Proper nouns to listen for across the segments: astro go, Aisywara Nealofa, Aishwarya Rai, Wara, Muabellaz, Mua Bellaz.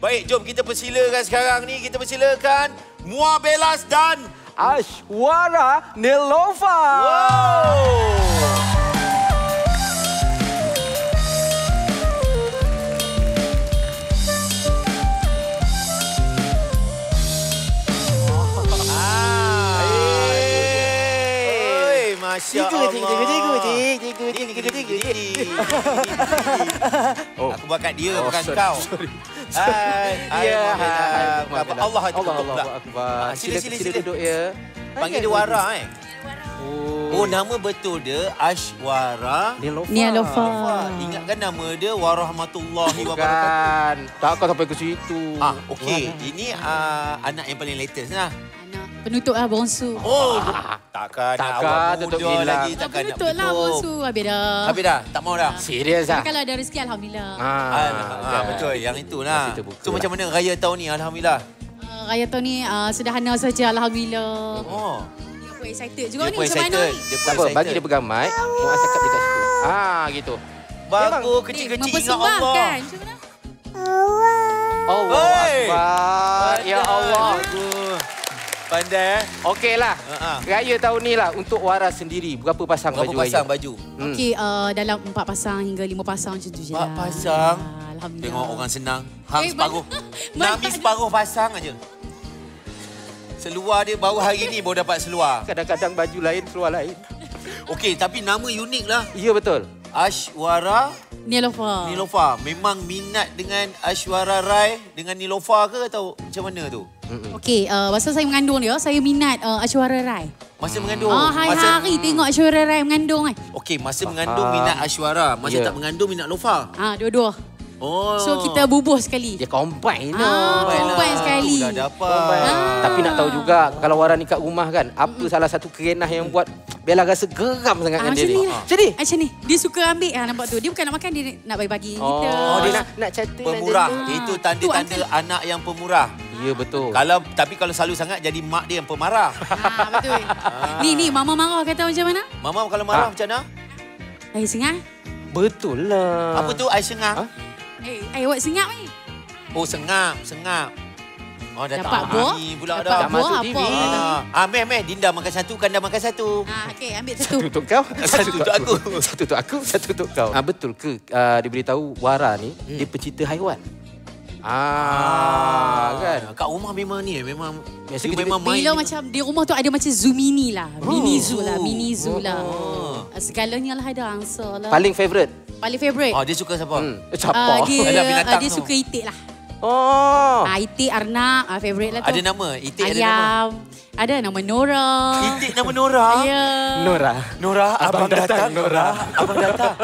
Baik, jom kita persilakan sekarang ni. Kita persilakan Muabellaz dan Aisywara Nealofa. Wow. Aku bakat dia, bukan kau. Allah Akbar. Allah Akbar. Sila duduk ya. Panggil dia Wara eh. Oh, nama betul dia Aisywara Nealofa. Ingatkan nama dia warahmatullahi wabarakatuh. Tak kau sampai ke situ. Ah, okey. Ini anak yang paling latest lah. Penutup lah bongsu. Oh, takkan awak muda lagi. Takkan nak penutup lah bongsu. Habis dah. Tak mau dah. Serius lah. Kalau ada rezeki, Alhamdulillah. Betul, yang itu lah. So macam mana raya tahun ni, Alhamdulillah? Raya tahun ni sederhana saja, Alhamdulillah. Dia pun excited juga ni macam mana ni. Dia pun excited. Bagi dia pegang mic, muat sekap dekat situ. Haa, gitu. Bagus, kecil-kecil ingat Allah. Macam mana? Allah Akbar. Ya Allah. Pandai. Okeylah. Raya tahun ni lah untuk Wara sendiri. Berapa pasang baju? Okey, dalam 4 pasang hingga 5 pasang macam tu je. 4 pasang. Alhamdulillah. Tengok orang senang. Hang separuh. Nami separuh pasang aja. Seluar dia baru hari ni baru dapat seluar. Kadang-kadang baju lain, seluar lain. Okey, tapi nama unik lah. Ya, betul. Aisywara Nealofa. Memang minat dengan Aishwarya Rai dengan Nealofa ke atau macam mana tu? Okey, masa saya mengandung dia, saya minat Aishwarya Rai. Masa mengandung? Hari-hari tengok Aishwarya Rai mengandung. Okey, masa mengandung minat Aishwarya. Masa tak mengandung minat Nealofa. Dua-dua. Oh. So kita bubuh sekali. Dia combine lah. Combine sekali. Dah dapat. Tapi nak tahu juga kalau Wara ni kat rumah kan, apa salah satu kerenah yang buat Bella rasa geram sangat dengan dia ni. Macam ni? Macam ni. Dia suka ambil nampak tu. Dia bukan nak makan, dia nak bagi-bagi kita. Dia nak cata. Pemurah. Itu tanda-tanda anak yang pemurah. Ya, betul. Tapi kalau selalu sangat, jadi mak dia yang pemarah. Betul. Ni, mama marah kata macam mana? Mama kalau marah macam mana? Air sengah. Betul lah. Apa tu air sengah? Air awak sengap ni. Oh, sengap. Oh, dah dapat tak ni pula dah. Dah masuk TV. Meh, Dinda makan satu, Kanda makan satu. Okey, ambil satu. Satu untuk kau, satu untuk aku. Satu untuk aku, satu untuk kau. Betul ke dia beritahu Wara ni, dia pencinta haiwan? Kan. Kat rumah memang ni, memang main. Bila macam di rumah tu ada macam Zoomini lah. Mini zoo lah. Segalanya lah ada angsa lah. Paling favourite. Dia suka siapa? Siapa? Dia suka itik lah. Itik, arnak, favourite lah tu. Ada nama? Itik ada nama? Ayam. Ada nama Nora. Itik nama Nora? Ya. Nora, abang datang Nora. Abang datang.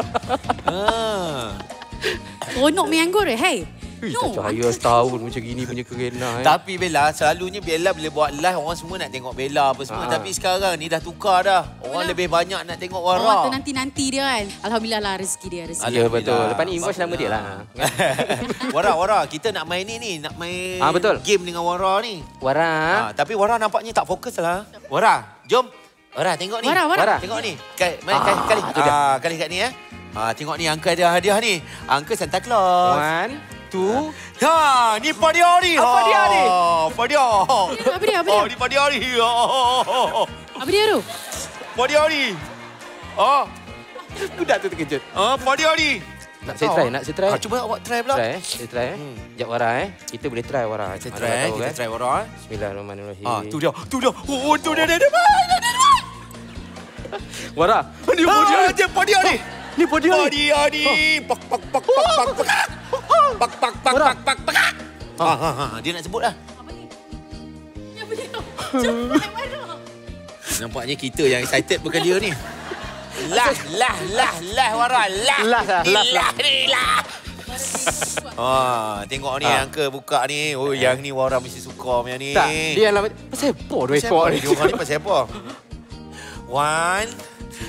Ronok main anggur eh, hey? Tak percaya setahun macam gini punya kerenah. Tapi Bella, selalunya Bella bila buat live, orang semua nak tengok Bella apa semua. Tapi sekarang ni dah tukar dah. Orang lebih banyak nak tengok Wara. Orang nanti-nanti dia kan. Alhamdulillah lah rezeki dia. Ya, betul. Lepas ni invoice nama dia lah. Wara, kita nak main ni. Nak main game dengan Wara ni. Wara. Tapi Wara nampaknya tak fokus lah. Wara, jom. Wara, tengok ni. Tengok ni. Kali kat ni eh. Tengok ni, angka ada hadiah ni. Angka Santa Claus. 1, 2. Ni pada hari. Apa dia? Ni pada hari. Apa dia tu? Pada hari. Budak tu terkejut. Pada hari. Nak saya try. Cuba awak try pula. Saya try eh. Sekejap Wara eh. Kita boleh try Wara. Kita try Wara eh. Bismillahirrahmanirrahim. Tu dia. Oh, tu dia. Wara. Ni pada hari. Ni pada hari. Pak. Dia nak sebut lah. Apa ni? Apa dia tu? Cepat Wara. Nampaknya kita yang excited bukan dia ni. Lah Wara. Lah. Tengok ni angka buka ni. Oh, yang ni Wara mesti suka yang ni. Tak, dia lah. Pasal apa dua ekor ni? Dia orang ni pasal apa? 1,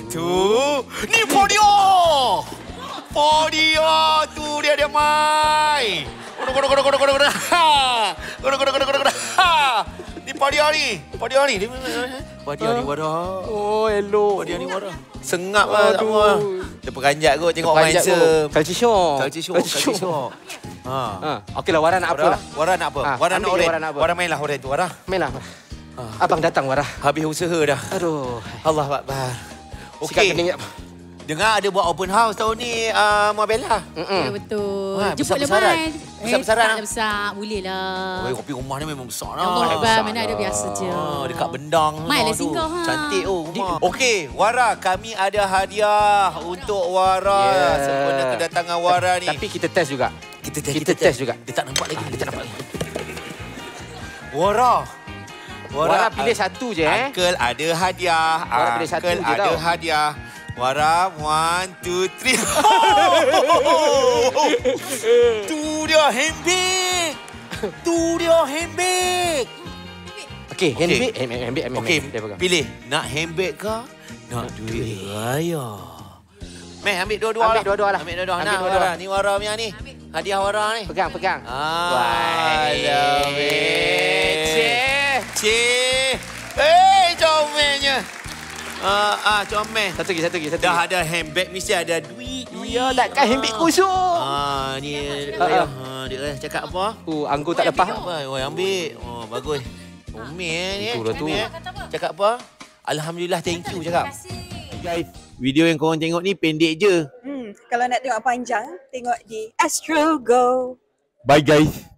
2. Ni podio. Tu dia mai. Kodo. Ni podio ni. Podio ni Wara. Oh, elok. Podio ni Wara. Sengap lah tak apa. Terperanjat kot tengok orang handsome. Culture shock. Okeylah, Wara nak apalah. Wara nak apa? Wara nak oren. Wara mainlah oren tu, Wara. Mainlah. Abang datang, Wara. Habis usaha dah. Aduh. Allah Akbar. Okey. Dengar ada buat open house tahun ni, Muabellaz. Ya, betul. Besar-besaran. Besar-besaran. Tak besar, bolehlah. Kopi rumah ni memang besar lah. Allah Akbar, mana ada biasa je. Dekat Bendang. Maiklah singgah. Cantik oh rumah. Okey, Wara, kami ada hadiah untuk Wara. Sempena kedatangan Wara ni. Tapi kita test juga. Kita test juga. Dia tak nampak lagi. Wara. Wara pilih satu je. Uncle ada hadiah. Uncle ada hadiah. Wara, 1, 2, 3. Tu dia handbag. Okey, handbag. Okey, pilih. Nak handbag ke? Nak duit raya. Meh, ambil dua-dua lah. Ambil dua-dua lah. Ni Wara punya ni. Hadiah Wara ni. Pegang. Wah. Cik. Comelnya. Comel. Satu lagi. Dah ada handbag mesti ada duit. Ya, takkan handbag kosong. Ni dia cakap apa? Anggur tak lepas. Oi, ambil. Oh, bagus. Comel ni. Tu. Cakap apa? Alhamdulillah, thank you cakap. Guys, video yang korang tengok ni pendek je. Kalau nak tengok panjang, tengok di Astro Go. Bye guys.